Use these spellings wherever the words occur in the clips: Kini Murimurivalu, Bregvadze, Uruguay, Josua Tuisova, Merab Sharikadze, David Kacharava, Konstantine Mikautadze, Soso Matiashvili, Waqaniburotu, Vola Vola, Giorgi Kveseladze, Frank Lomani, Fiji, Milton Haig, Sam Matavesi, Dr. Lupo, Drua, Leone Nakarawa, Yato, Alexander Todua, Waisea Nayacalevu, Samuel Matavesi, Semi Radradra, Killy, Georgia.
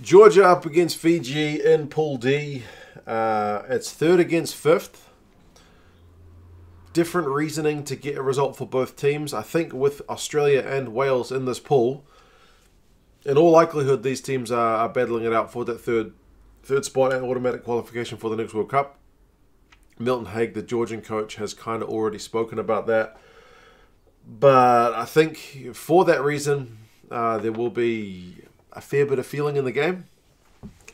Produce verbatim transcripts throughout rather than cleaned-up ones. Georgia up against Fiji in Pool D. Uh, it's third against fifth. Different reasoning to get a result for both teams. I think with Australia and Wales in this pool, in all likelihood, these teams are, are battling it out for that third third spot and automatic qualification for the next World Cup. Milton Haig, the Georgian coach, has kind of already spoken about that. But I think for that reason, uh, there will be a fair bit of feeling in the game.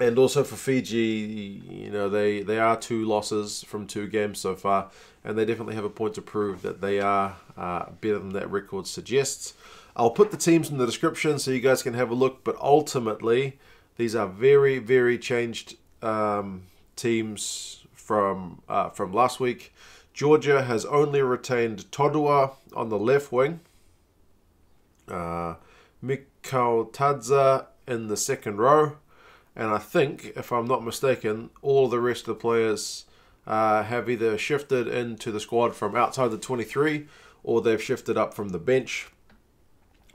And also for Fiji, you know, they, they are two losses from two games so far. And they definitely have a point to prove that they are uh, better than that record suggests. I'll put the teams in the description so you guys can have a look. But ultimately, these are very, very changed um, teams from, uh, from last week. Georgia has only retained Todua on the left wing. Uh, Mikautadze in the second row. And I think, if I'm not mistaken, all the rest of the players uh, have either shifted into the squad from outside the twenty-three or they've shifted up from the bench.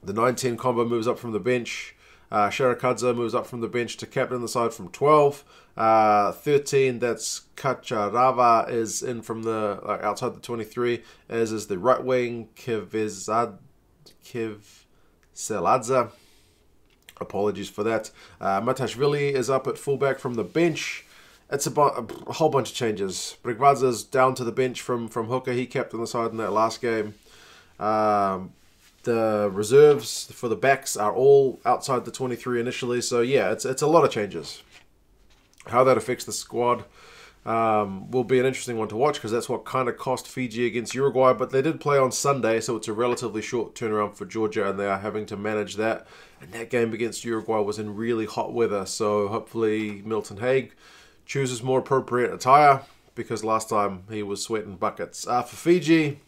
The nine ten combo moves up from the bench. Uh, Sharikadze moves up from the bench to captain the side from twelve. Uh, thirteen, that's Kacharava, is in from the uh, outside the twenty-three, as is the right wing, Kveseladze. Apologies for that. Uh, Matiashvili is up at fullback from the bench. It's about a whole bunch of changes. Bregvadze is down to the bench from, from hooker. He kept on the side in that last game. Um, the reserves for the backs are all outside the twenty-three initially. So, yeah, it's, it's a lot of changes. How that affects the squad um, will be an interesting one to watch because that's what kind of cost Fiji against Uruguay. But they did play on Sunday, so it's a relatively short turnaround for Georgia, and they are having to manage that. And that game against Uruguay was in really hot weather, so hopefully Milton Haig chooses more appropriate attire because last time he was sweating buckets. Uh, for Fiji,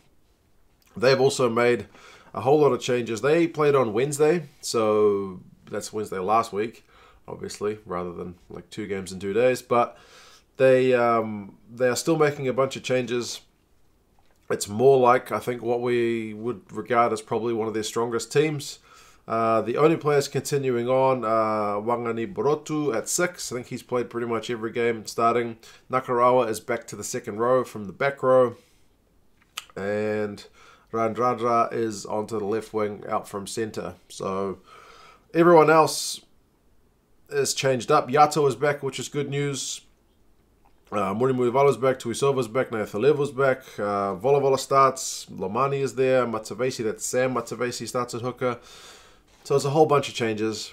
they've also made a whole lot of changes. They played on Wednesday, so that's Wednesday last week, obviously, rather than like two games in two days. But they, um, they are still making a bunch of changes. It's more like, I think, what we would regard as probably one of their strongest teams. Uh, the only players continuing on are uh, Waqaniburotu at six. I think he's played pretty much every game starting. Nakarawa is back to the second row from the back row. And Radradra is onto the left wing out from centre. So everyone else is changed up. Yato is back, which is good news. Uh, Murimurivalu is back, Tuisova is back, Nayacalevu is back, uh, Vola Vola starts, Lomani is there, Matavesi, that's Sam Matavesi, starts at hooker. So it's a whole bunch of changes.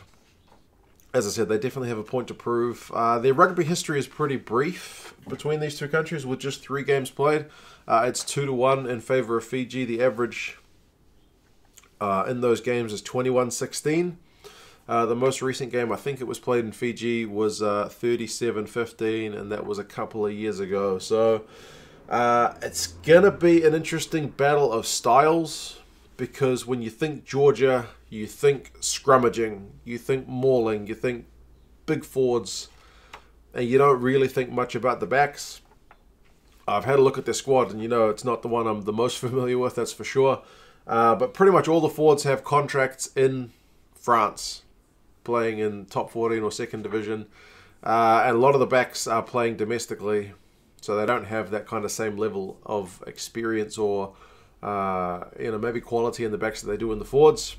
As I said, they definitely have a point to prove. Uh, their rugby history is pretty brief between these two countries with just three games played. Uh, it's two to one in favour of Fiji. The average uh, in those games is twenty-one sixteen. Uh, the most recent game, I think it was played in Fiji, was uh, thirty-seven fifteen, and that was a couple of years ago. So uh, it's going to be an interesting battle of styles because when you think Georgia, you think scrummaging, you think mauling, you think big forwards, and you don't really think much about the backs. I've had a look at their squad, and you know it's not the one I'm the most familiar with, that's for sure. Uh, but pretty much all the forwards have contracts in France, playing in top fourteen or second division, uh, and a lot of the backs are playing domestically, so they don't have that kind of same level of experience or uh, you know, maybe quality in the backs that they do in the forwards.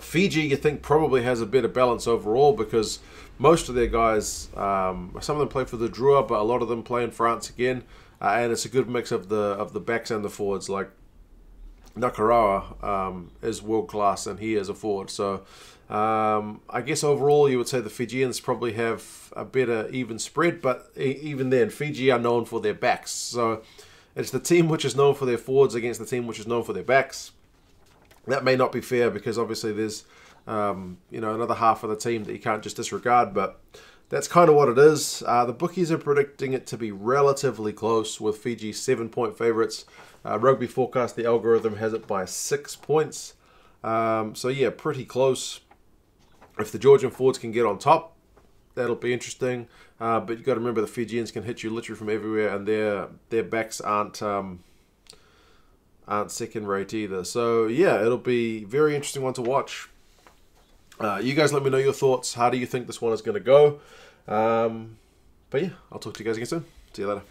Fiji, you think, probably has a better balance overall because most of their guys, um, some of them play for the Drua, but a lot of them play in France again, uh, and it's a good mix of the of the backs and the forwards. Like Nakarawa um, is world class and he is a forward. So um, I guess overall you would say the Fijians probably have a better even spread, but e even then Fiji are known for their backs. So it's the team which is known for their forwards against the team which is known for their backs. That may not be fair because obviously there's um, you know, another half of the team that you can't just disregard, but that's kind of what it is. Uh, the bookies are predicting it to be relatively close with Fiji seven-point favourites. Uh, Rugby Forecast, the algorithm, has it by six points. Um, so, yeah, pretty close. If the Georgian forwards can get on top, that'll be interesting. Uh, but you've got to remember the Fijians can hit you literally from everywhere, and their their backs aren't, um, aren't second-rate either. So, yeah, it'll be very interesting one to watch. Uh, you guys let me know your thoughts. How do you think this one is going to go? Um, but yeah, I'll talk to you guys again soon. See you later.